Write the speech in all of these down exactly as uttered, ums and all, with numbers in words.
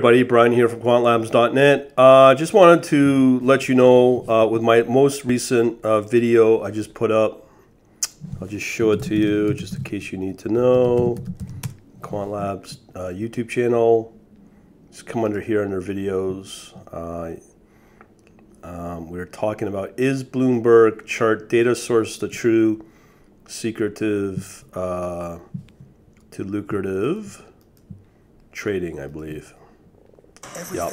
Everybody, Brian here from quantlabs dot net. I uh, just wanted to let you know uh, with my most recent uh, video I just put up. I'll just show it to you just in case you need to know. QuantLabs uh, YouTube channel. Just come under here under videos. Uh, um, we're talking about, is Bloomberg chart data source the true secretive uh, to lucrative trading, I believe. Yep.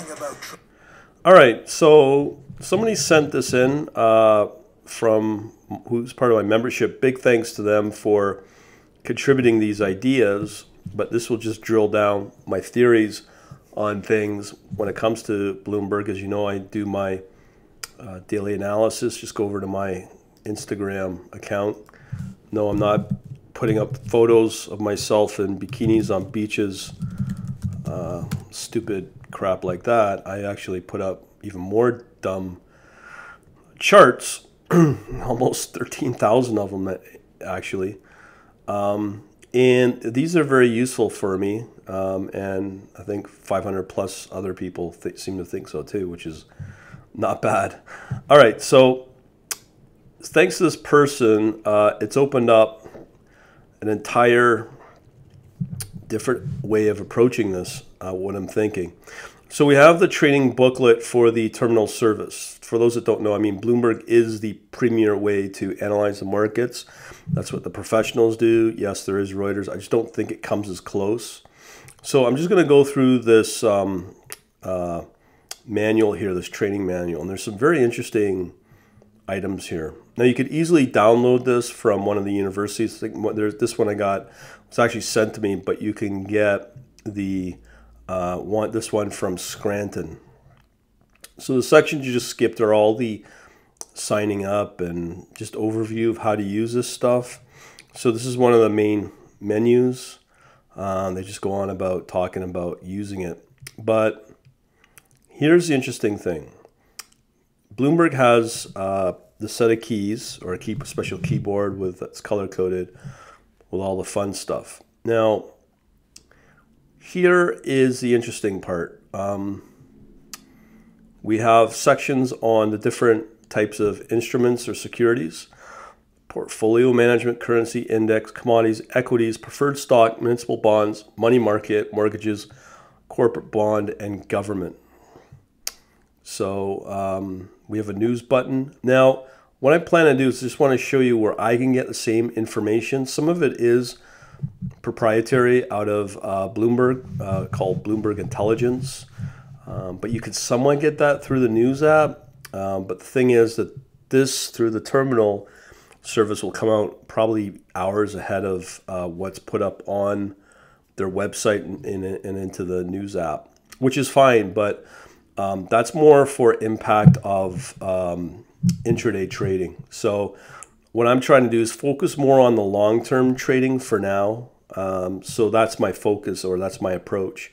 All right, so somebody sent this in uh, from who's part of my membership. Big thanks to them for contributing these ideas, but this will just drill down my theories on things when it comes to Bloomberg. As you know, I do my uh, daily analysis. Just go over to my Instagram account. No, I'm not putting up photos of myself in bikinis on beaches, uh, stupid crap like that. I actually put up even more dumb charts, almost thirteen thousand of them actually. Um, and these are very useful for me. Um, and I think five hundred plus other people th seem to think so too, which is not bad. All right. So thanks to this person, uh, it's opened up an entire different way of approaching this, uh, what I'm thinking. So we have the trading booklet for the terminal service. For those that don't know, I mean, Bloomberg is the premier way to analyze the markets. That's what the professionals do. Yes, there is Reuters. I just don't think it comes as close. So I'm just going to go through this um, uh, manual here, this trading manual. And there's some very interesting items here. Now, you could easily download this from one of the universities. I think there's this one I got. It's actually sent to me, but you can get the uh, want this one from Scranton. So the sections you just skipped are all the signing up and just overview of how to use this stuff. So this is one of the main menus. Uh, they just go on about talking about using it. But here's the interesting thing. Bloomberg has uh, the set of keys, or a key, special keyboard with that's color-coded with all the fun stuff. Now, here is the interesting part. Um, we have sections on the different types of instruments or securities: portfolio management, currency, index, commodities, equities, preferred stock, municipal bonds, money market, mortgages, corporate bond, and government. So um, we have a news button. Now, what I plan to do is just want to show you where I can get the same information. Some of it is proprietary out of uh, Bloomberg, uh, called Bloomberg Intelligence. Um, but you could somewhat get that through the news app. Um, but the thing is that this, through the terminal service, will come out probably hours ahead of uh, what's put up on their website and, and, and into the news app, which is fine, but Um, that's more for impact of um, intraday trading. So what I'm trying to do is focus more on the long-term trading for now. Um, so that's my focus, or that's my approach.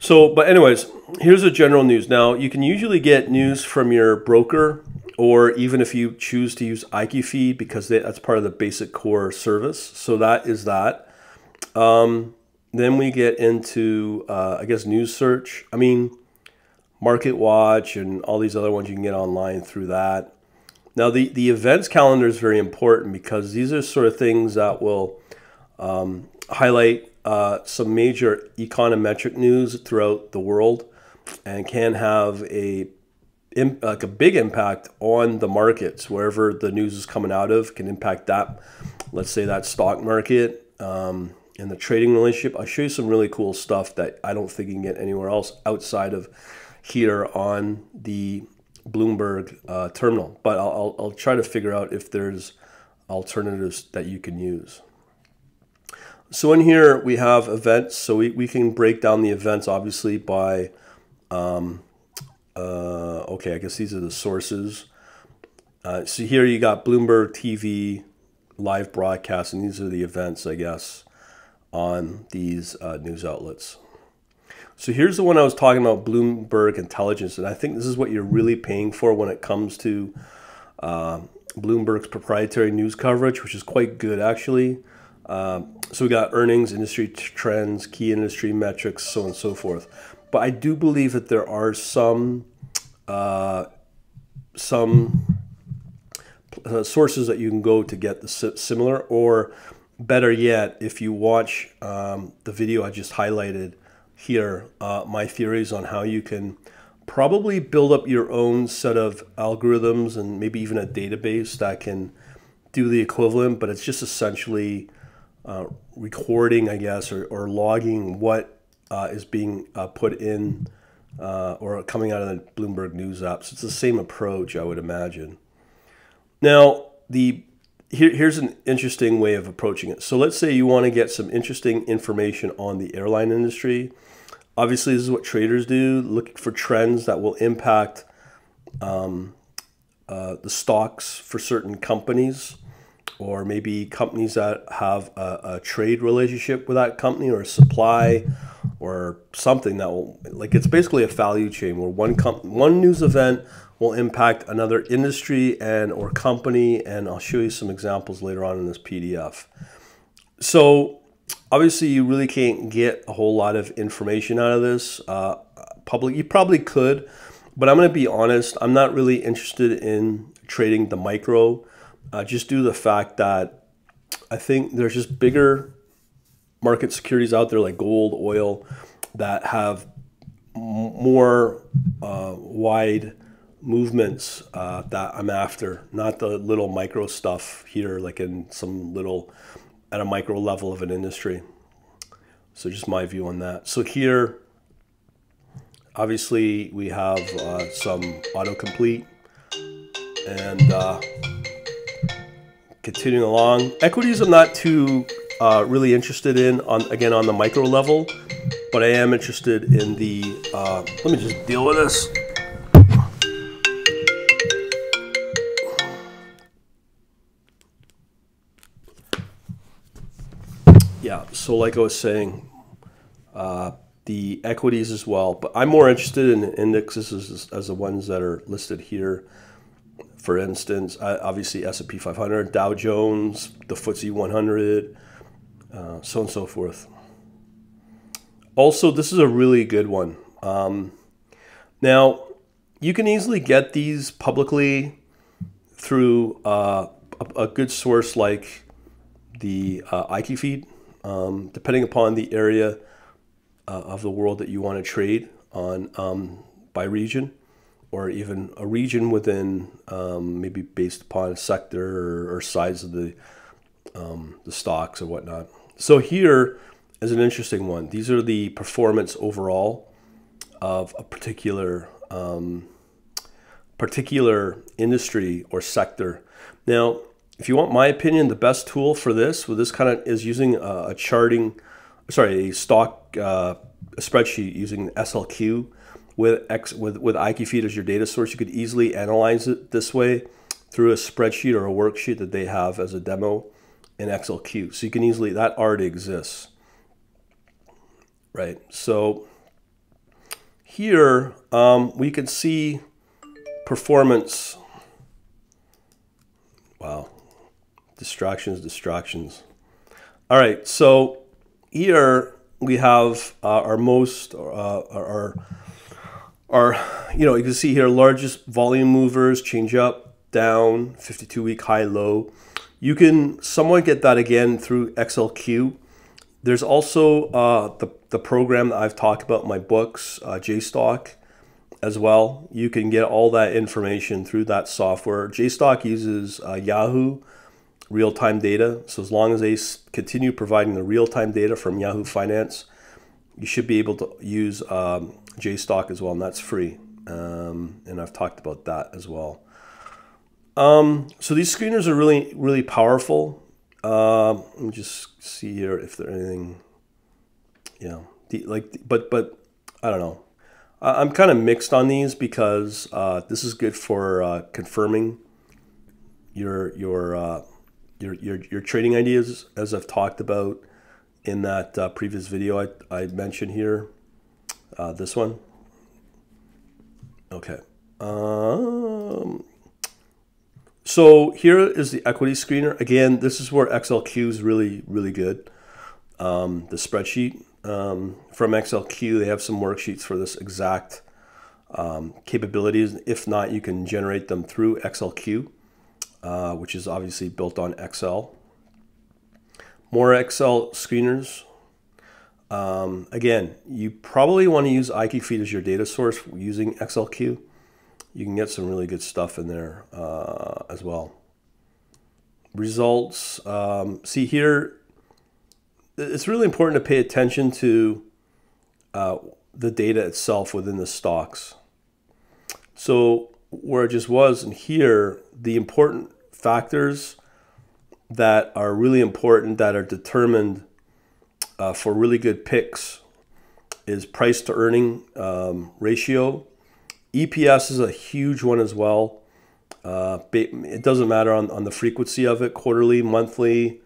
So, but anyways, here's the general news. Now, you can usually get news from your broker, or even if you choose to use I Q Feed, because they, that's part of the basic core service. So that is that. Um, then we get into, uh, I guess, news search. I mean, MarketWatch and all these other ones you can get online through that. Now, the, the events calendar is very important because these are sort of things that will um, highlight uh, some major econometric news throughout the world and can have a, like a big impact on the markets. Wherever the news is coming out of can impact that, let's say, that stock market um, and the trading relationship. I'll show you some really cool stuff that I don't think you can get anywhere else outside of here on the Bloomberg uh, terminal, but I'll, I'll try to figure out if there's alternatives that you can use. So in here we have events, so we, we can break down the events obviously by, um, uh, okay, I guess these are the sources. Uh, so here you got Bloomberg T V, live broadcast, and these are the events, I guess, on these uh, news outlets. So here's the one I was talking about, Bloomberg Intelligence, and I think this is what you're really paying for when it comes to uh, Bloomberg's proprietary news coverage, which is quite good, actually. Uh, so we got earnings, industry trends, key industry metrics, so on and so forth. But I do believe that there are some uh, some uh, sources that you can go to get the similar, or better yet, if you watch um, the video I just highlighted here, uh, my theories on how you can probably build up your own set of algorithms and maybe even a database that can do the equivalent, but it's just essentially uh, recording, I guess, or, or logging what uh, is being uh, put in uh, or coming out of the Bloomberg News app. So it's the same approach, I would imagine. Now, the here, here's an interesting way of approaching it. So let's say you want to get some interesting information on the airline industry. Obviously, this is what traders do, looking for trends that will impact um, uh, the stocks for certain companies, or maybe companies that have a, a trade relationship with that company, or a supply, or something that will, like, it's basically a value chain where one company, one news event will impact another industry and or company, and I'll show you some examples later on in this P D F. So obviously, you really can't get a whole lot of information out of this. Uh, public, you probably could, but I'm going to be honest. I'm not really interested in trading the micro, uh, just due to the fact that I think there's just bigger market securities out there like gold, oil, that have more uh, wide movements uh, that I'm after. Not the little micro stuff here, like in some little, at a micro level of an industry. So just my view on that. So here, obviously, we have uh, some autocomplete, and uh, continuing along. Equities I'm not too uh, really interested in, on again, on the micro level, but I am interested in the, uh, let me just deal with this. Yeah, so like I was saying, uh, the equities as well, but I'm more interested in indexes as, as the ones that are listed here. For instance, uh, obviously S and P five hundred, Dow Jones, the F T S E one hundred, uh, so on and so forth. Also, this is a really good one. Um, now, you can easily get these publicly through uh, a, a good source like the uh, IQFeed. Um, depending upon the area uh, of the world that you want to trade on, um, by region, or even a region within, um, maybe based upon a sector, or, or size of the um, the stocks or whatnot. So here is an interesting one. These are the performance overall of a particular um, particular industry or sector. Now, if you want my opinion, the best tool for this, well, this kind of is using a, a charting, sorry, a stock uh, a spreadsheet using S L Q with X with with IQFeed as your data source. You could easily analyze it this way through a spreadsheet or a worksheet that they have as a demo in X L Q. So you can easily, that already exists, right? So here um, we can see performance. Wow. Distractions, distractions. All right, so here we have uh, our most, uh, our, our, you know, you can see here largest volume movers, change up, down, fifty-two week high, low. You can somewhat get that again through X L Q. There's also uh, the, the program that I've talked about in my books, uh, JStock, as well. You can get all that information through that software. JStock uses uh, Yahoo real-time data, so as long as they continue providing the real-time data from Yahoo Finance, you should be able to use um, JStock as well, and that's free. Um, and I've talked about that as well. Um, so these screeners are really, really powerful. Uh, let me just see here if there's anything, you know, the, like, but but I don't know. I'm kind of mixed on these because uh, this is good for uh, confirming your your. Uh, Your, your, your trading ideas, as I've talked about in that uh, previous video I, I mentioned here. Uh, this one. Okay. Um, so here is the equity screener. Again, this is where X L Q is really, really good. Um, the spreadsheet um, from X L Q. They have some worksheets for this exact um, capabilities. If not, you can generate them through X L Q, uh, which is obviously built on Excel. More Excel screeners. Um, again, you probably want to use IQFeed as your data source using X L Q. You can get some really good stuff in there uh, as well. Results. Um, see here, it's really important to pay attention to uh, the data itself within the stocks. So where it just was in here, the important factors that are really important that are determined Uh, for really good picks is price to earning um, ratio. E P S is a huge one as well. Uh, it doesn't matter on, on the frequency of it, quarterly, monthly.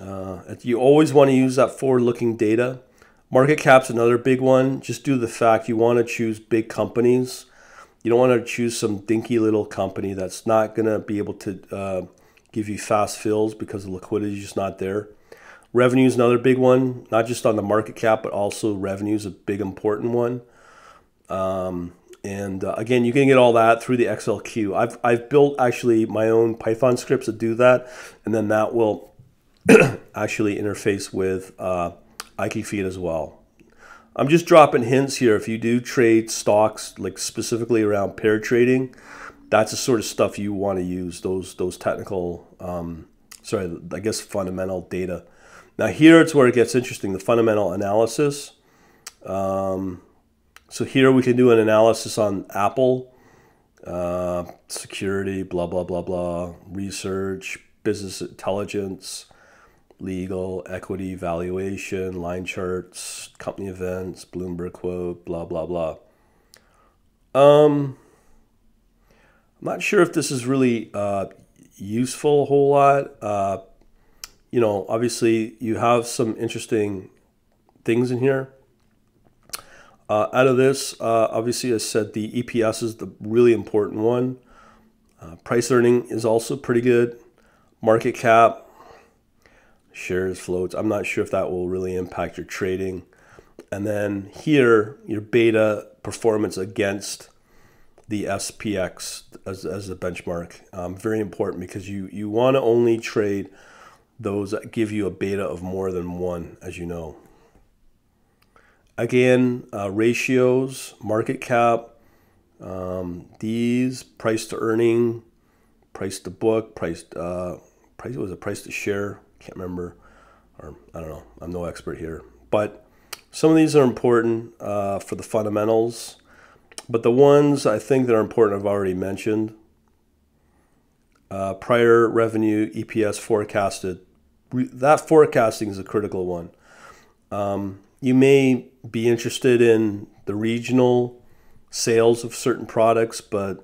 Uh, you always want to use that forward-looking data. Market cap's another big one. Just due to the fact you want to choose big companies. You don't want to choose some dinky little company that's not going to be able to uh, give you fast fills because the liquidity is just not there. Revenue is another big one, not just on the market cap, but also revenue is a big important one. Um, and uh, again, you can get all that through the X L Q. I've, I've built actually my own Python scripts that do that, and then that will actually interface with uh, IQFeed as well. I'm just dropping hints here. If you do trade stocks, like specifically around pair trading, that's the sort of stuff you want to use, those, those technical, um, sorry, I guess fundamental data. Now here it's where it gets interesting, the fundamental analysis. Um, so here we can do an analysis on Apple, uh, security, blah, blah, blah, blah, research, business intelligence, legal, equity, valuation, line charts, company events, Bloomberg quote, blah, blah, blah. Um, I'm not sure if this is really uh, useful a whole lot. Uh, You know, obviously you have some interesting things in here. Uh, out of this, uh, obviously I said the E P S is the really important one. Uh, price earning is also pretty good. Market cap, shares, floats. I'm not sure if that will really impact your trading. And then here, your beta performance against the S P X as, as a benchmark. Um, very important because you, you want to only trade those that give you a beta of more than one, as you know. Again, uh, ratios, market cap, um, these, price to earning, price to book, price, uh, price, was it price to share? Can't remember, or I don't know, I'm no expert here. But some of these are important uh, for the fundamentals, but the ones I think that are important I've already mentioned. Uh, prior revenue, E P S forecasted. Re that forecasting is a critical one. Um, you may be interested in the regional sales of certain products, but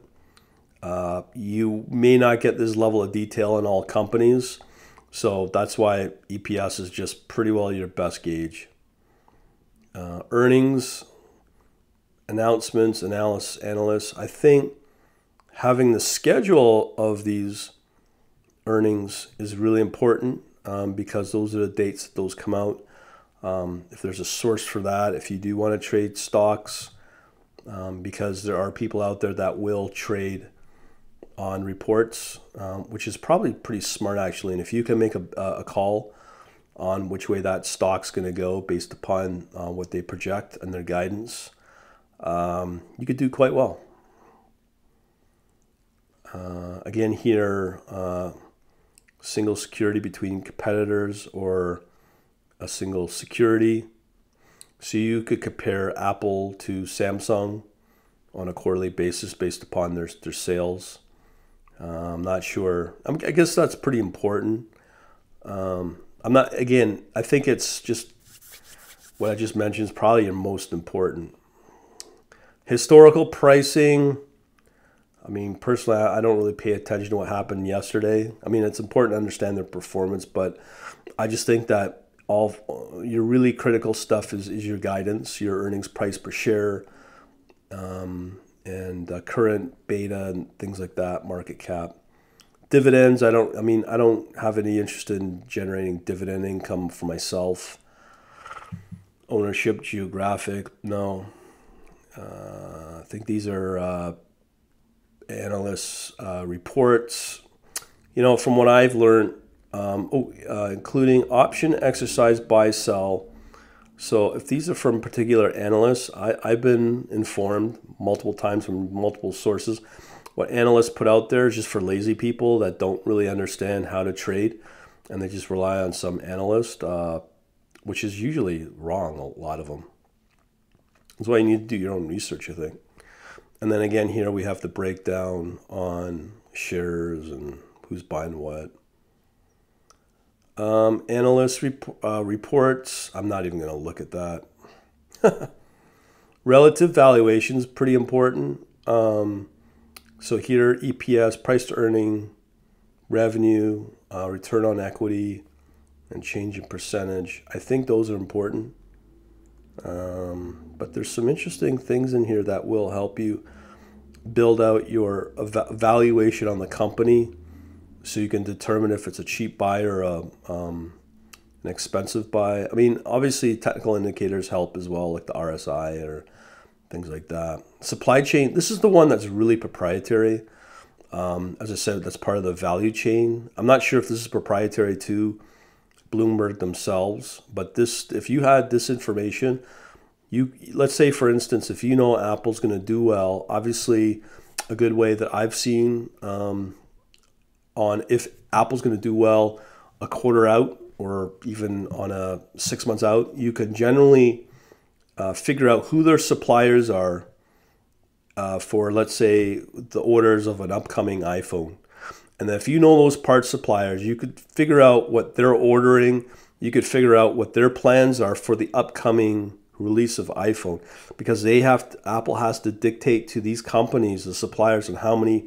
uh, you may not get this level of detail in all companies. So that's why E P S is just pretty well your best gauge. Uh, earnings, announcements, analysts, analysts, I think having the schedule of these earnings is really important um, because those are the dates that those come out. Um, if there's a source for that, if you do want to trade stocks, um, because there are people out there that will trade on reports, um, which is probably pretty smart actually. And if you can make a, a call on which way that stock's going to go based upon uh, what they project and their guidance, um, you could do quite well. Uh, again here, uh, single security between competitors or a single security. So you could compare Apple to Samsung on a quarterly basis based upon their, their sales. Uh, I'm not sure. I'm, I guess that's pretty important. Um, I'm not, again, I think it's just what I just mentioned is probably your most important. Historical pricing. I mean, personally, I don't really pay attention to what happened yesterday. I mean, it's important to understand their performance, but I just think that all your really critical stuff is, is your guidance, your earnings price per share, um, and uh, current beta and things like that, market cap. Dividends, I don't, I mean, I don't have any interest in generating dividend income for myself. ownership geographic. No, uh, I think these are uh, analysts' uh, reports. You know, from what I've learned, um, oh, uh, including option exercise buy sell. So if these are from particular analysts, I, I've been informed multiple times from multiple sources. What analysts put out there is just for lazy people that don't really understand how to trade, and they just rely on some analyst, uh, which is usually wrong, a lot of them. That's why you need to do your own research, I think. And then again, here we have the breakdown on shares and who's buying what. Um, analyst rep uh, reports, I'm not even going to look at that. Relative valuations, pretty important. Um, So here, E P S, price to earning, revenue, uh, return on equity, and change in percentage. I think those are important. Um, but there's some interesting things in here that will help you build out your valuation on the company so you can determine if it's a cheap buy or a, um, an expensive buy. I mean, obviously, technical indicators help as well, like the R S I or things like that. Supply chain, this is the one that's really proprietary. Um, as I said, that's part of the value chain. I'm not sure if this is proprietary to Bloomberg themselves, but this, if you had this information, you, let's say, for instance, if you know Apple's going to do well, obviously a good way that I've seen um, on if Apple's going to do well a quarter out or even on a six months out, you can generally Uh, figure out who their suppliers are uh, for, let's say, the orders of an upcoming iPhone. And if you know those part suppliers, you could figure out what they're ordering. You could figure out what their plans are for the upcoming release of iPhone, because they have to, Apple has to dictate to these companies, the suppliers, on how many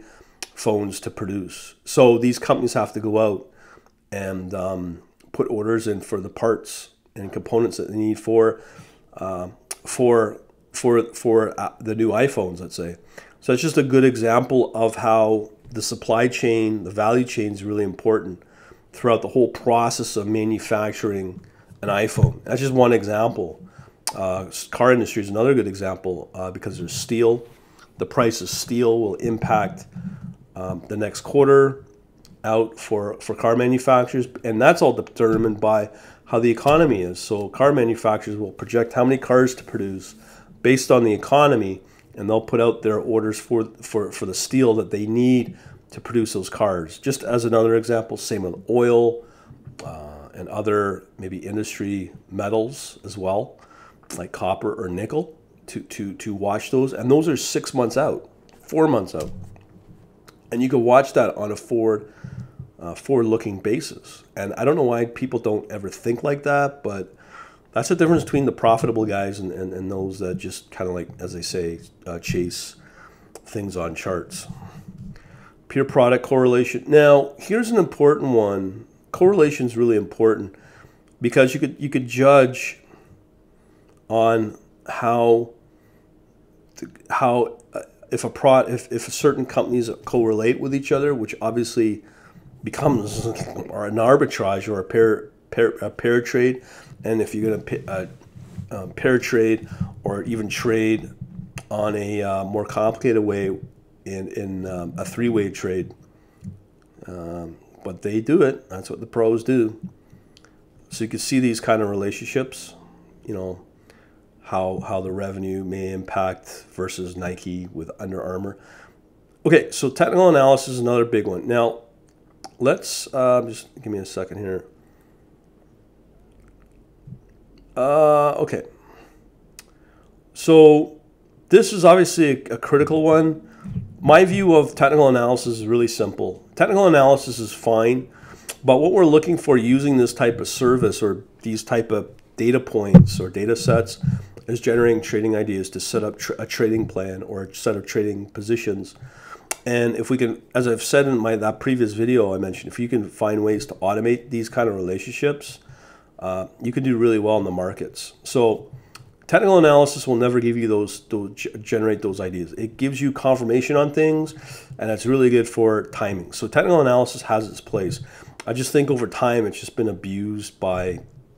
phones to produce. So these companies have to go out and um, put orders in for the parts and components that they need for uh, for for for uh, the new iPhones, let's say. So it's just a good example of how the supply chain, the value chain, is really important throughout the whole process of manufacturing an iPhone. That's just one example. Uh, car industry is another good example uh, because there's steel. The price of steel will impact um, the next quarter out for, for car manufacturers, and that's all determined by how the economy is. So car manufacturers will project how many cars to produce based on the economy, and they'll put out their orders for, for, for the steel that they need to produce those cars. Just as another example, same with oil uh, and other maybe industry metals as well, like copper or nickel, to, to, to watch those. And those are six months out, four months out. And you can watch that on a forward Uh, forward-looking basis. And I don't know why people don't ever think like that, but that's the difference between the profitable guys and, and, and those that just kind of, like, as they say, uh, chase things on charts. Pure product correlation. Now, here's an important one. Correlation is really important because you could, you could judge on how, how uh, if, a pro, if, if certain companies correlate with each other, which obviously becomes an arbitrage or a pair, pair, a pair trade. And if you're going to uh, uh, pair trade or even trade on a uh, more complicated way in, in um, a three-way trade, um, but they do it. That's what the pros do. So you can see these kind of relationships, you know, how, how the revenue may impact versus Nike with Under Armour. Okay, so technical analysis is another big one. Now, let's uh, just give me a second here. Uh, okay. So this is obviously a, a critical one. My view of technical analysis is really simple. Technical analysis is fine, but what we're looking for using this type of service or these type of data points or data sets is generating trading ideas to set up tra a trading plan or a set of trading positions. And if we can, as I've said in my that previous video I mentioned, if you can find ways to automate these kind of relationships, uh, you can do really well in the markets. So technical analysis will never give you those, to generate those ideas. It gives you confirmation on things, and it's really good for timing. So technical analysis has its place. I just think over time it's just been abused by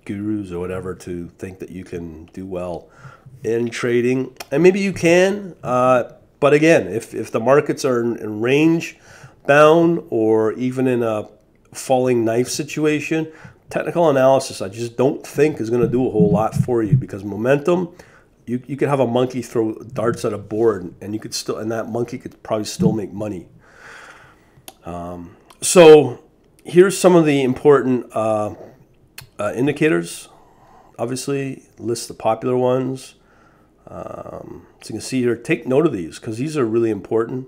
gurus or whatever to think that you can do well in trading. And maybe you can, uh, but again, if, if the markets are in, in range bound or even in a falling knife situation, technical analysis I just don't think is going to do a whole lot for you, because momentum, you, you could have a monkey throw darts at a board and you could still, and that monkey could probably still make money. Um, so here's some of the important uh, uh, indicators. Obviously, list the popular ones. Um, so you can see here, take note of these because these are really important.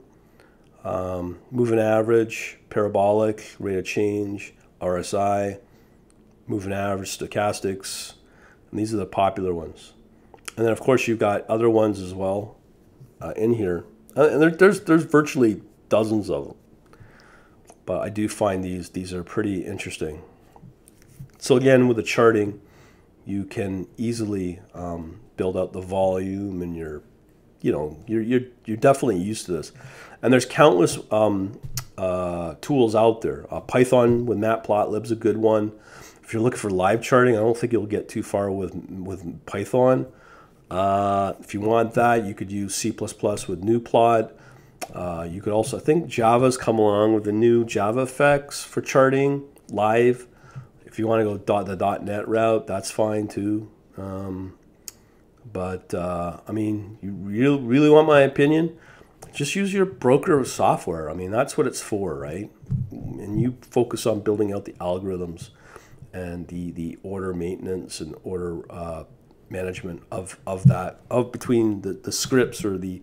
Um, moving average, parabolic, rate of change, R S I, moving average, stochastics, and these are the popular ones. And then of course you've got other ones as well uh, in here, and there, there's there's virtually dozens of them. But I do find these these are pretty interesting. So again, with the charting, you can easily um, build out the volume, and you're, you know, you're you're you're definitely used to this. And there's countless um, uh, tools out there. Uh, Python with Matplotlib is a good one. If you're looking for live charting, I don't think you'll get too far with with Python. Uh, if you want that, you could use C plus plus with NewPlot. Uh, you could also, I think Java's come along with the new JavaFX for charting live. If you want to go dot the .NET route, that's fine too. Um, but uh, I mean, you really, really want my opinion? Just use your broker of software. I mean, that's what it's for, right? And you focus on building out the algorithms and the, the order maintenance and order uh, management of, of that, of between the, the scripts or the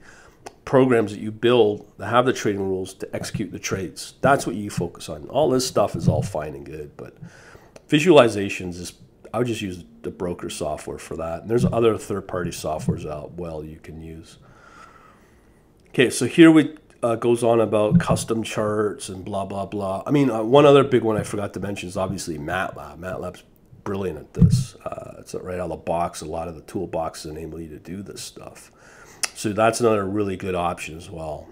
programs that you build that have the trading rules to execute the trades. That's what you focus on. All this stuff is all fine and good, but visualizations is, I would just use the broker software for that. And there's other third-party softwares out well you can use. Okay, so here we uh, goes on about custom charts and blah, blah, blah. I mean, uh, one other big one I forgot to mention is obviously MATLAB. MATLAB's brilliant at this. Uh, it's right out of the box. A lot of the toolboxes enable you to do this stuff. So that's another really good option as well.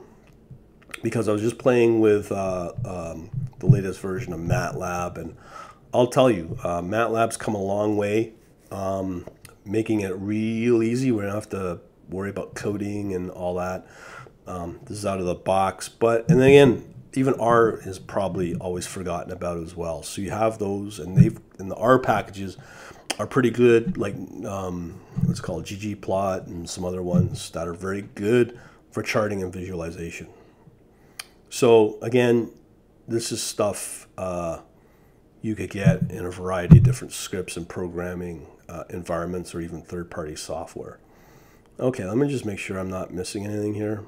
Because I was just playing with uh, um, the latest version of MATLAB, and I'll tell you, uh, MATLAB's come a long way, um, making it real easy. We don't have to worry about coding and all that. Um, this is out of the box, but and then again, even R is probably always forgotten about as well. So you have those, and they've and the R packages are pretty good, like um, what's called ggplot and some other ones that are very good for charting and visualization. So again, this is stuff uh, you could get in a variety of different scripts and programming uh, environments, or even third-party software. Okay, let me just make sure I'm not missing anything here.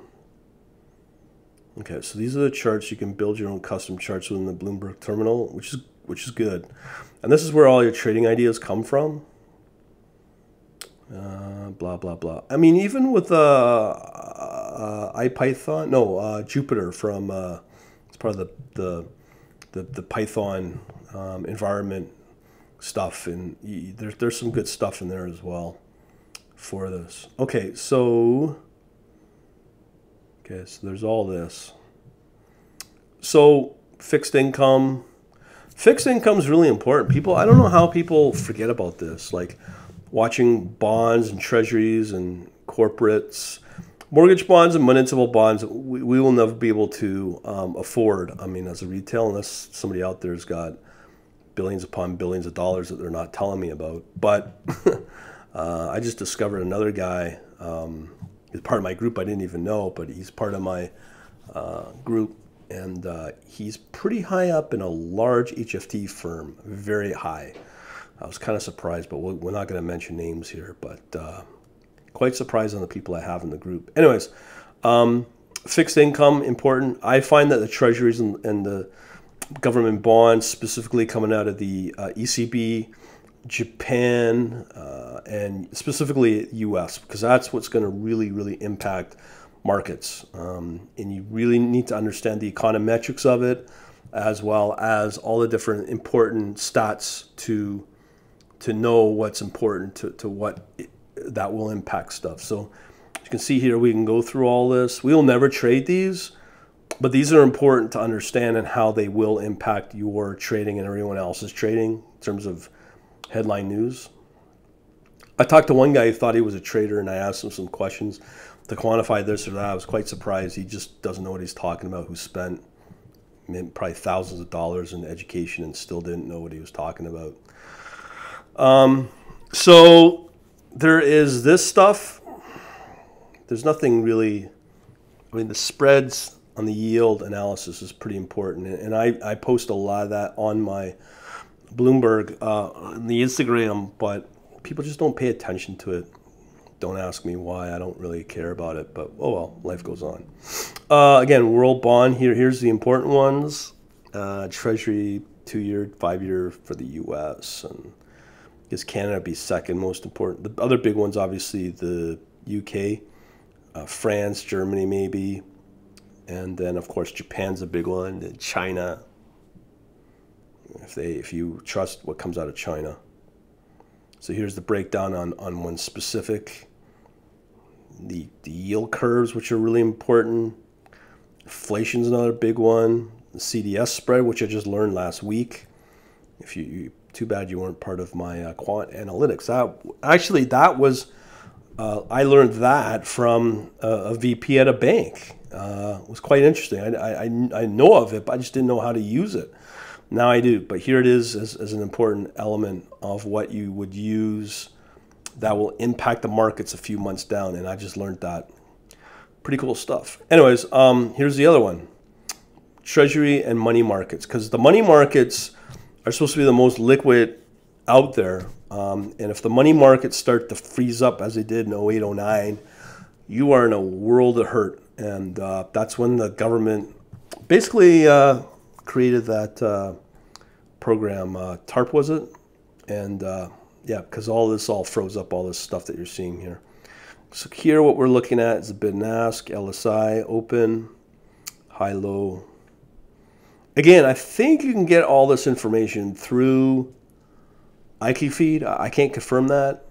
Okay, so these are the charts. You can build your own custom charts within the Bloomberg terminal, which is which is good. And this is where all your trading ideas come from. Uh, blah, blah, blah. I mean, even with uh, uh, IPython, no, uh, Jupyter from, uh, it's part of the, the, the, the Python um, environment stuff. And you, there, there's some good stuff in there as well for this. Okay, so... Okay, so there's all this. So fixed income. Fixed income is really important. People, I don't know how people forget about this. Like watching bonds and treasuries and corporates, mortgage bonds and municipal bonds, we, we will never be able to um, afford. I mean, as a retail, unless somebody out there has got billions upon billions of dollars that they're not telling me about. But uh, I just discovered another guy. Um, He's part of my group. I didn't even know, but he's part of my uh, group, and uh, he's pretty high up in a large H F T firm, very high. I was kind of surprised, but we're not going to mention names here, but uh, quite surprised on the people I have in the group. Anyways, um, fixed income, important. I find that the treasuries and, and the government bonds, specifically coming out of the uh, E C B, Japan, uh, and specifically U S, because that's what's going to really, really impact markets. Um, and you really need to understand the econometrics of it, as well as all the different important stats to to know what's important to, to what it, that will impact stuff. So as you can see here, we can go through all this. We'll never trade these, but these are important to understand and how they will impact your trading and everyone else's trading in terms of headline news. I talked to one guy who thought he was a trader, and I asked him some questions to quantify this or that. I was quite surprised. He just doesn't know what he's talking about, who spent probably thousands of dollars in education and still didn't know what he was talking about. Um, so there is this stuff. There's nothing really, I mean, the spreads on the yield analysis is pretty important. And I, I post a lot of that on my Bloomberg, uh, on the Instagram, but people just don't pay attention to it. Don't ask me why. I don't really care about it, but oh well, life goes on. Uh, again, world bond here. Here's the important ones. Uh, Treasury, two-year, five-year for the U S. And I guess Canada be second most important. The other big ones, obviously, the U K, uh, France, Germany maybe. And then, of course, Japan's a big one. And China, if they, if you trust what comes out of China. So here's the breakdown on, on one specific. The, the yield curves, which are really important. Inflation's another big one. The C D S spread, which I just learned last week. If you, you too bad you weren't part of my uh, quant analytics. That, actually, that was, uh, I learned that from a, a V P at a bank. Uh, it was quite interesting. I, I, I know of it, but I just didn't know how to use it. Now I do. But here it is as, as an important element of what you would use that will impact the markets a few months down. And I just learned that. Pretty cool stuff. Anyways, um, here's the other one. Treasury and money markets. Because the money markets are supposed to be the most liquid out there. Um, and if the money markets start to freeze up as they did in oh eight, oh nine, you are in a world of hurt. And uh, that's when the government basically uh, created that uh, program, uh, TARP was it? And uh, yeah, because all this all froze up, all this stuff that you're seeing here. So here what we're looking at is the bid and ask, L S I, open, high, low. Again, I think you can get all this information through I Q Feed. I can't confirm that.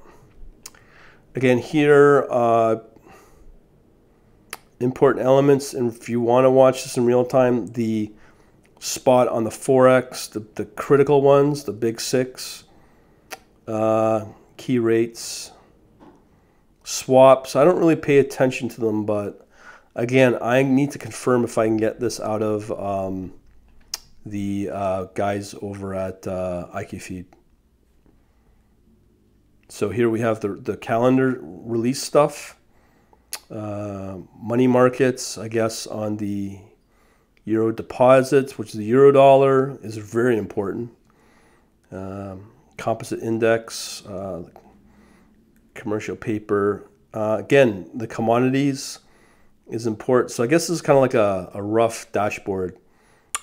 Again, here... Uh, important elements, and if you want to watch this in real time, the spot on the forex, the, the critical ones, the big six, uh, key rates, swaps. I don't really pay attention to them, but again, I need to confirm if I can get this out of um, the uh, guys over at uh, I Q Feed. So here we have the, the calendar release stuff. Uh, money markets, I guess, on the euro deposits, which is the euro dollar, is very important. Um, composite index, uh, commercial paper. Uh, again, the commodities is important. So I guess this is kind of like a, a rough dashboard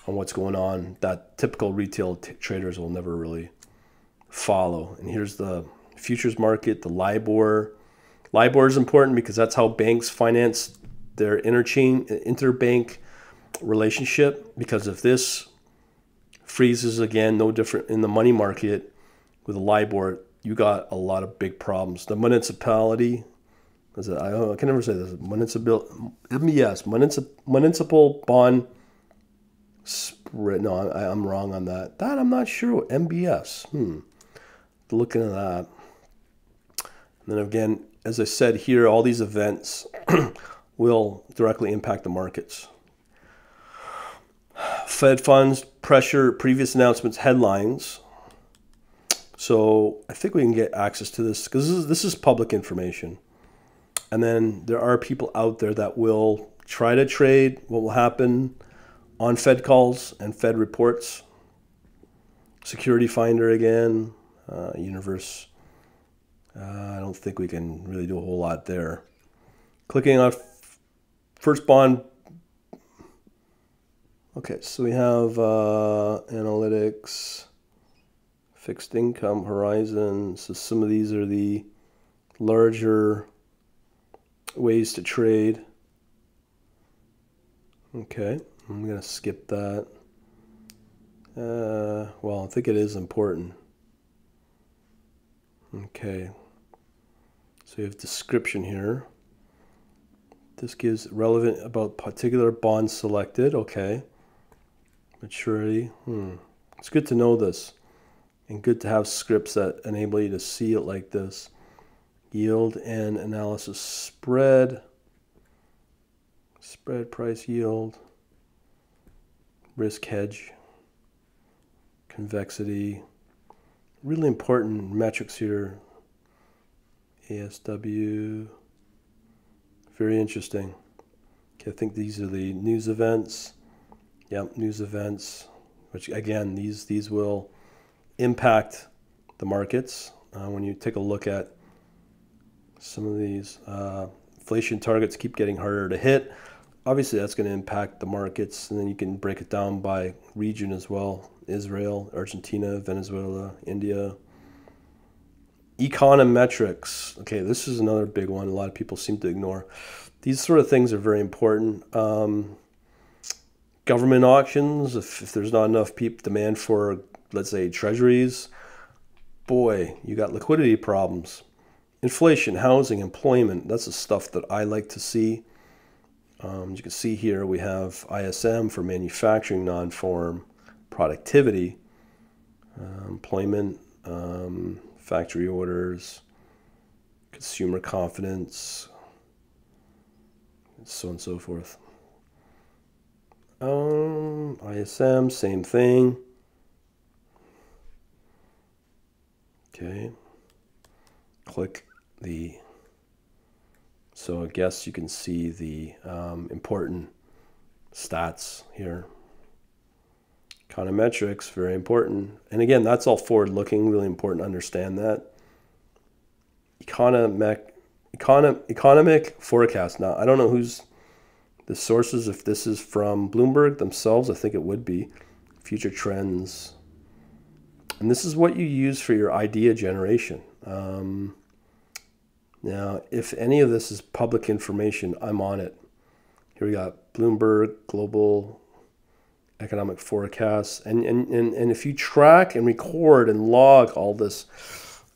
on what's going on that typical retail t traders will never really follow. And here's the futures market, the LIBOR. LIBOR is important because that's how banks finance their interchain, interbank relationship. Because if this freezes again, no different in the money market with LIBOR, you got a lot of big problems. The municipality, is it, I, don't know, I can never say this, municipal, M B S, municipal, municipal bond spread. No, I, I'm wrong on that. That I'm not sure what M B S. Hmm. Looking at that. And then again, as I said here, all these events will directly impact the markets. Fed funds, pressure, previous announcements, headlines. So I think we can get access to this because this is, this is public information. And then there are people out there that will try to trade what will happen on Fed calls and Fed reports. Security Finder again, uh, universe. Uh, I don't think we can really do a whole lot there. Clicking on first bond. Okay, so we have uh, analytics, fixed income, horizon. So some of these are the larger ways to trade. Okay, I'm going to skip that. Uh, well, I think it is important. Okay. So we have description here. This gives relevant about particular bond selected. Okay. Maturity. Hmm. It's good to know this. and good to have scripts that enable you to see it like this. Yield and analysis spread, spread price yield, risk hedge, convexity, really important metrics here, A S W, very interesting. Okay, I think these are the news events. Yep, news events, which again, these, these will impact the markets. Uh, when you take a look at some of these, uh, inflation targets keep getting harder to hit. Obviously, that's going to impact the markets. And then you can break it down by region as well. Israel, Argentina, Venezuela, India. Econometrics. Okay, this is another big one a lot of people seem to ignore. These sort of things are very important. Um, Government auctions, if, if there's not enough peep demand for, let's say, treasuries, boy, you got liquidity problems. Inflation, housing, employment, that's the stuff that I like to see. Um, as you can see here, we have I S M for manufacturing, non-farm, productivity, uh, employment, um, factory orders, consumer confidence, and so on and so forth. Um, I S M, same thing. Okay. Click the, so I guess you can see the um, important stats here. Econometrics, very important. And again, that's all forward looking, really important to understand that. Economic, econo, economic forecast. Now, I don't know who's the sources, if this is from Bloomberg themselves, I think it would be. Future trends. And this is what you use for your idea generation. Um, now, if any of this is public information, I'm on it. Here we got Bloomberg Global Economic Forecasts. And, and, and, and if you track and record and log all this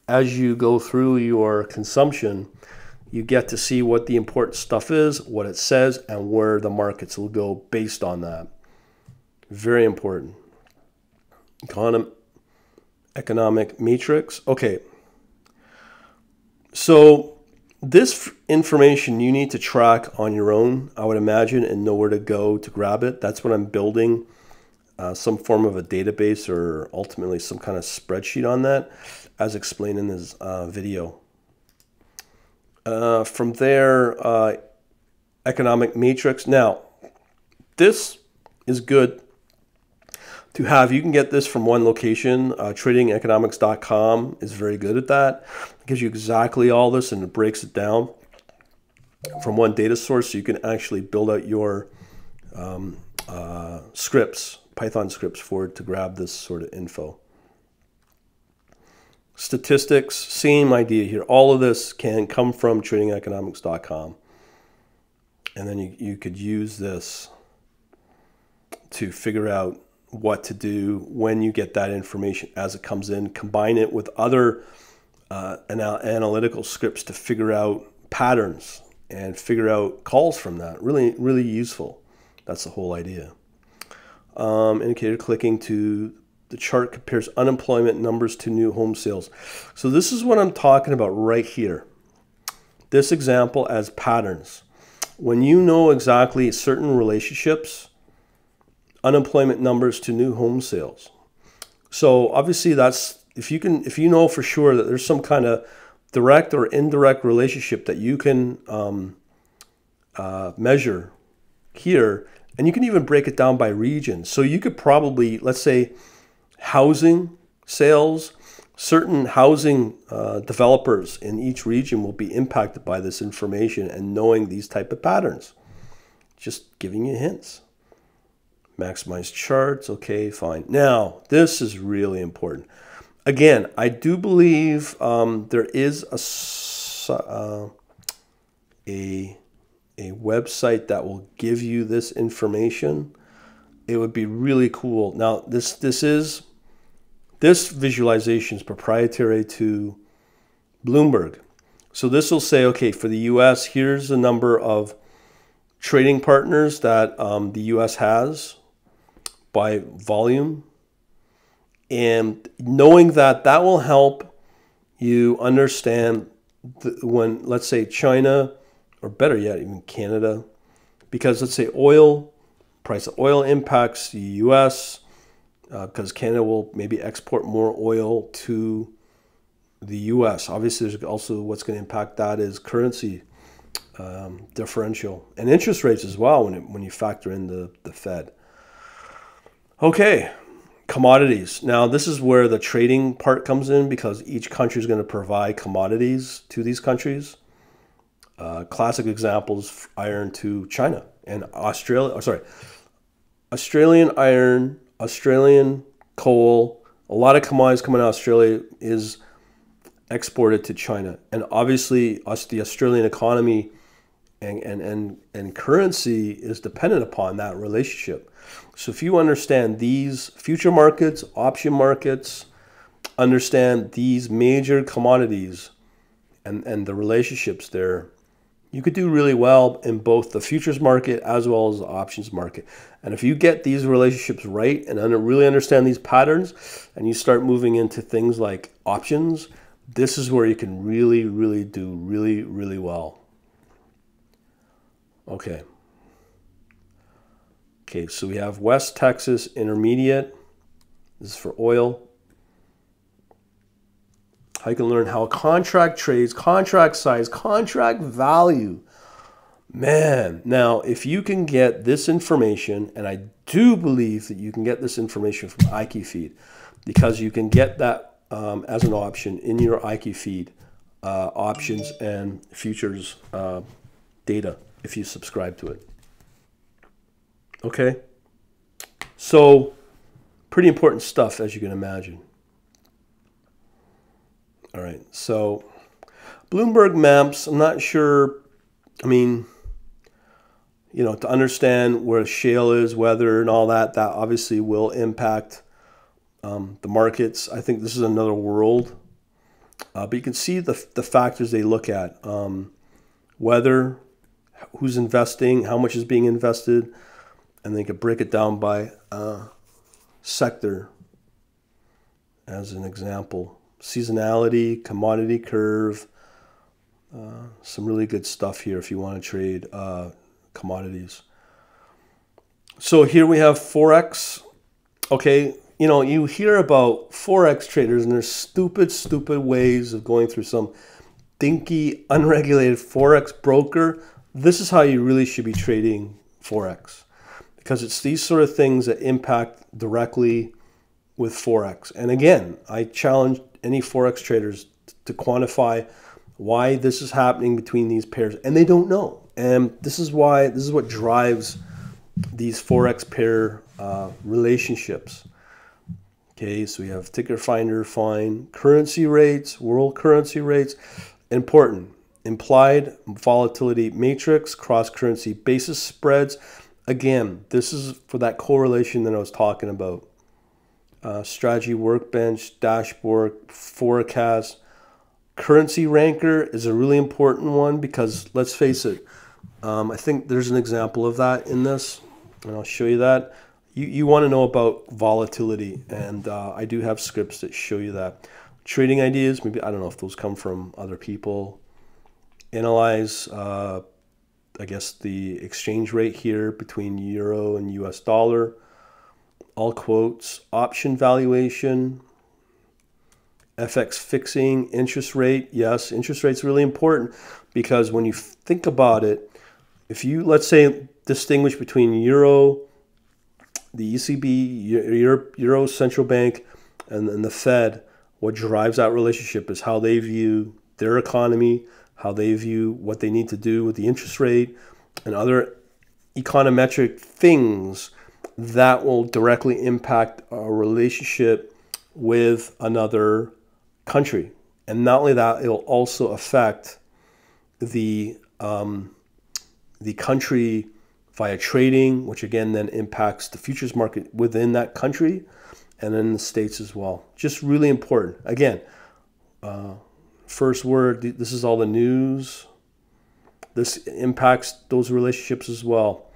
as you go through your consumption, you get to see what the important stuff is, what it says, and where the markets will go based on that. Very important. Econom economic matrix. Okay. So this information you need to track on your own, I would imagine, and know where to go to grab it. That's what I'm building, uh, some form of a database or ultimately some kind of spreadsheet on that, as explained in this uh, video. Uh, from there, uh, economic matrix. Now, this is good to have. You can get this from one location. Uh, Trading Economics dot com is very good at that. It gives you exactly all this and it breaks it down from one data source so you can actually build out your um, uh, scripts, Python scripts for it to grab this sort of info. Statistics, same idea here. All of this can come from trading economics dot com. And then you, you could use this to figure out what to do when you get that information as it comes in. Combine it with other uh, anal analytical scripts to figure out patterns and figure out calls from that. Really, really useful. That's the whole idea. Um, indicator clicking to... The chart compares unemployment numbers to new home sales. So this is what I'm talking about right here. This example as patterns. When you know exactly certain relationships, unemployment numbers to new home sales. So obviously that's, if you can, if you know for sure that there's some kind of direct or indirect relationship that you can um, uh, measure here, and you can even break it down by region. So you could probably, let's say, housing sales, certain housing uh, developers in each region will be impacted by this information and knowing these type of patterns. Just giving you hints. Maximize charts. Okay, fine. Now, this is really important. Again, I do believe um, there is a, uh, a, a website that will give you this information. It would be really cool. Now, this, this is... This visualization is proprietary to Bloomberg. So this will say, okay, for the U S, here's the number of trading partners that um, the U S has by volume. And knowing that, that will help you understand the, when, let's say, China, or better yet, even Canada, because let's say oil, price of oil impacts the U S, because uh, Canada will maybe export more oil to the U S. Obviously, there's also what's going to impact that is currency um, differential and interest rates as well when, it, when you factor in the, the Fed. Okay, commodities. Now, this is where the trading part comes in because each country is going to provide commodities to these countries. Uh, classic examples, iron to China and Australia. Oh, sorry, Australian iron, Australian coal, a lot of commodities coming out of Australia is exported to China. And obviously us, the Australian economy and, and, and, and currency is dependent upon that relationship. So if you understand these future markets, option markets, understand these major commodities and, and the relationships there, you could do really well in both the futures market as well as the options market. And if you get these relationships right and under, really understand these patterns and you start moving into things like options, this is where you can really, really do really, really well. Okay. Okay, so we have West Texas Intermediate. This is for oil. How you can learn how contract trades, contract size, contract value. Man, now if you can get this information, and I do believe that you can get this information from IQFeed, because you can get that um, as an option in your IQFeed uh, options and futures uh, data if you subscribe to it. Okay, so pretty important stuff as you can imagine. All right, so Bloomberg maps, I'm not sure, I mean, you know, to understand where shale is, weather and all that, that obviously will impact um, the markets. I think this is another world, uh, but you can see the, the factors they look at. Um, weather, who's investing, how much is being invested, and they could break it down by uh, sector as an example. Seasonality, commodity curve, uh, some really good stuff here if you want to trade uh, commodities. So here we have Forex. Okay, you know, you hear about Forex traders and their stupid, stupid ways of going through some dinky, unregulated Forex broker. This is how you really should be trading Forex because it's these sort of things that impact directly with Forex. And again, I challenge any Forex traders to quantify why this is happening between these pairs, and they don't know. And this is why, this is what drives these Forex pair uh, relationships. Okay, so we have ticker finder, fine, currency rates, world currency rates, important, implied volatility matrix, cross-currency basis spreads. Again, this is for that correlation that I was talking about. Uh, strategy workbench, dashboard, forecast. Currency ranker is a really important one because let's face it, um, I think there's an example of that in this, and I'll show you that. You, you want to know about volatility, and uh, I do have scripts that show you that. Trading ideas, maybe, I don't know if those come from other people. Analyze, uh, I guess, the exchange rate here between euro and U S dollar. All quotes, option valuation, F X fixing, interest rate. Yes, interest rate's really important because when you think about it, if you, let's say, distinguish between euro, the E C B, euro, euro central bank, and then the Fed, what drives that relationship is how they view their economy, how they view what they need to do with the interest rate and other econometric things that will directly impact our relationship with another country. And not only that, it'll also affect the, um, the country via trading, which again then impacts the futures market within that country and in the States as well. Just really important. Again, uh, first word, this is all the news. This impacts those relationships as well.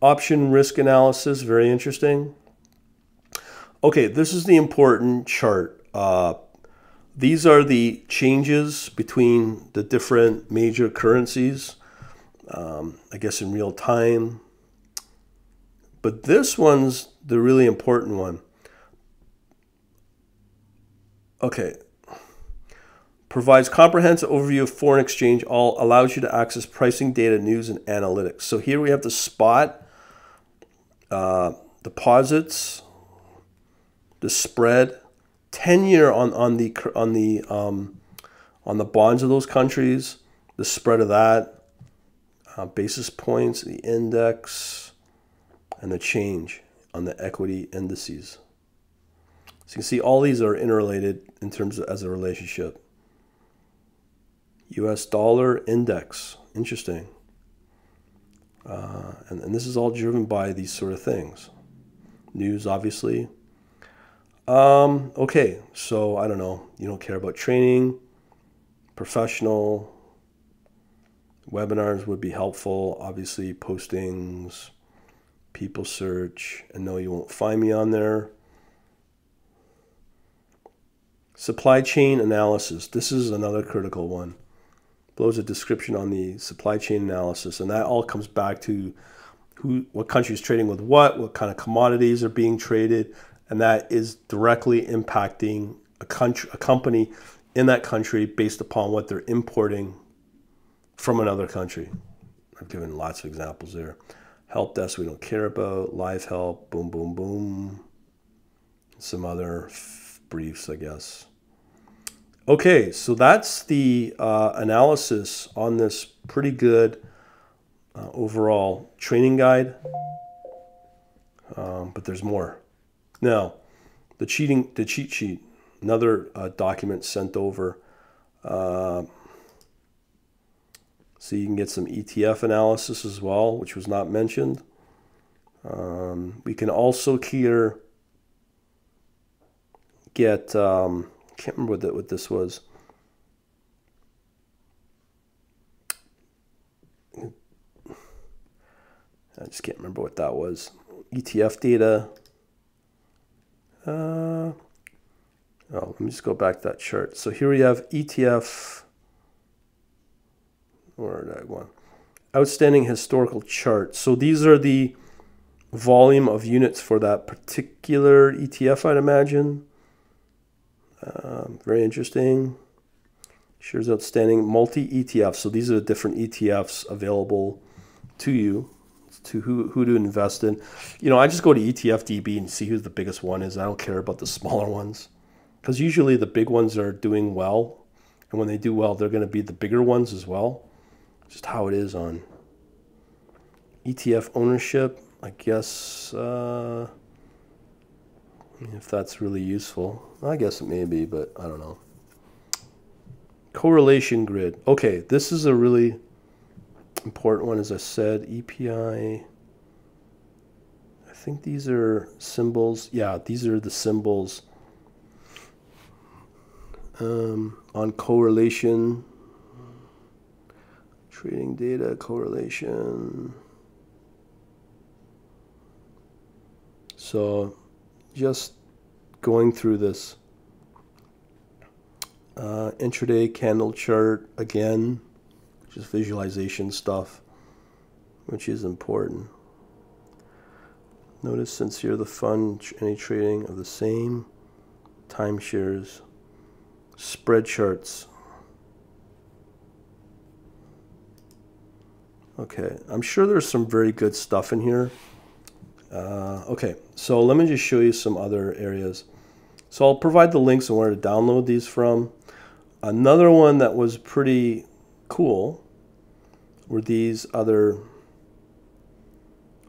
Option risk analysis, very interesting. Okay, this is the important chart. Uh, these are the changes between the different major currencies, um, I guess in real time. But this one's the really important one. Okay. Provides comprehensive overview of foreign exchange, all allows you to access pricing data, news, and analytics. So here we have the spot, uh, deposits, the spread, ten year on on the on the um, on the bonds of those countries, the spread of that, uh, basis points, the index, and the change on the equity indices. So you can see all these are interrelated in terms of as a relationship. U S dollar index, interesting. Uh, and, and this is all driven by these sort of things. News, obviously. Um, okay, so I don't know. You don't care about training. Professional webinars would be helpful. Obviously, postings, people search. And no, you won't find me on there. Supply chain analysis. This is another critical one. Blows a description on the supply chain analysis, and that all comes back to who, what country is trading with what, what kind of commodities are being traded, and that is directly impacting a country, a company in that country based upon what they're importing from another country. I've given lots of examples there. Help desk we don't care about. Live help. Boom, boom, boom. Some other briefs, I guess. Okay, so that's the uh, analysis on this pretty good uh, overall training guide, um, but there's more. Now, the cheating, the cheat sheet, another uh, document sent over, uh, so you can get some E T F analysis as well, which was not mentioned. Um, we can also here get. Um, Can't remember what, that, what this was. I just can't remember what that was. E T F data. Uh, oh, let me just go back to that chart. So here we have E T F. Where did I go? Outstanding historical chart. So these are the volume of units for that particular E T F, I'd imagine. Um, very interesting. Shares outstanding, multi-E T F. So these are the different E T Fs available to you, to who, who to invest in. You know, I just go to E T F D B and see who the biggest one is. I don't care about the smaller ones because usually the big ones are doing well. And when they do well, they're going to be the bigger ones as well. Just how it is on E T F ownership, I guess. Uh, if that's really useful. I guess it may be, but I don't know. Correlation grid. Okay, this is a really important one, as I said. E P I. I think these are symbols. Yeah, these are the symbols um, on correlation. Trading data, correlation. So just going through this uh, intraday candle chart again, which is visualization stuff, which is important. Notice since here the fund, any trading of the same timeshares, spread charts. Okay, I'm sure there's some very good stuff in here. Uh, okay, so let me just show you some other areas. So I'll provide the links on where to download these from. Another one that was pretty cool were these other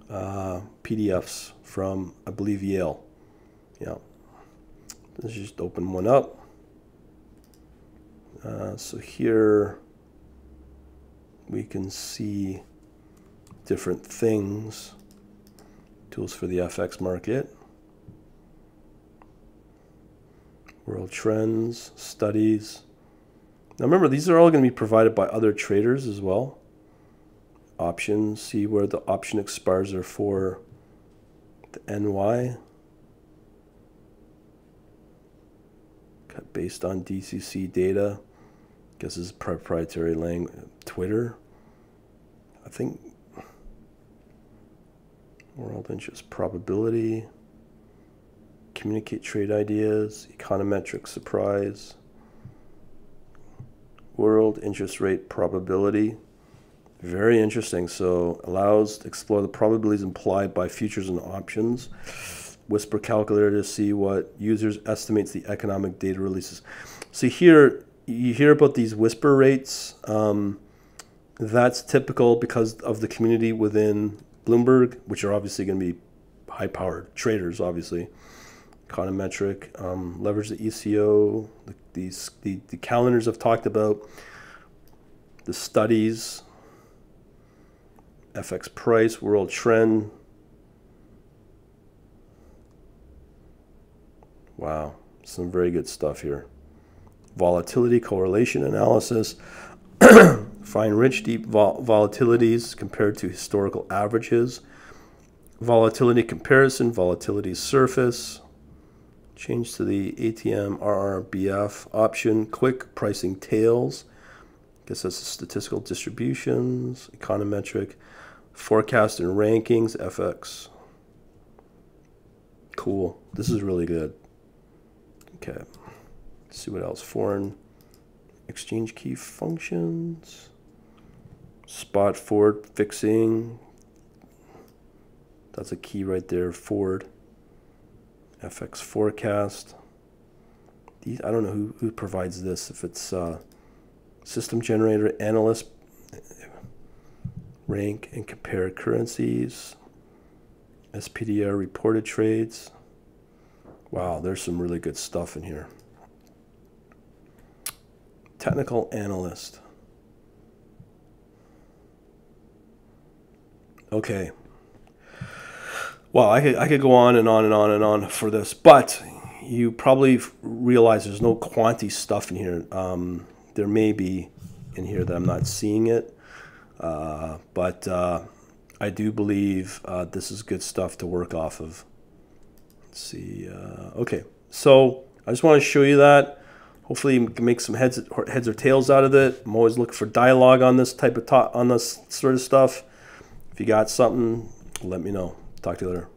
uh, P D Fs from, I believe, Yale. Yeah, let's just open one up. Uh, so here we can see different things. Tools for the F X market, world trends, studies. Now remember, these are all going to be provided by other traders as well. Options, see where the option expires are for the N Y. based on D C C data. I guess this is proprietary language. Twitter. I think world interest probability. Communicate trade ideas. Econometric surprise. World interest rate probability. Very interesting. So allows to explore the probabilities implied by futures and options. Whisper calculator to see what users estimates the economic data releases. So here you hear about these whisper rates. Um, that's typical because of the community within Bloomberg, which are obviously going to be high-powered traders, obviously. Econometric, um, leverage the E C O, the, these, the, the calendars I've talked about, the studies, F X price, world trend. Wow, some very good stuff here. Volatility, correlation analysis, find rich deep vol volatilities compared to historical averages, volatility comparison, volatility surface, change to the A T M R R B F option, quick pricing tails, I guess that's the statistical distributions, econometric, forecast and rankings, F X. Cool, this is really good. Okay, let's see what else. Foreign exchange key functions, spot forward fixing. That's a key right there. Forward, F X forecast. These I don't know who who provides this. If it's uh, system generator, analyst, rank and compare currencies, S P D R reported trades. Wow, there's some really good stuff in here. Technical analyst. Okay. Well, I could, I could go on and on and on and on for this, but you probably realize there's no quanti stuff in here. Um, there may be in here that I'm not seeing it, uh, but uh, I do believe uh, this is good stuff to work off of. Let's see. Uh, okay, so I just want to show you that. Hopefully, you can make some heads or heads or tails out of it. I'm always looking for dialogue on this type of talk, on this sort of stuff. If you got something, let me know. Talk to you later.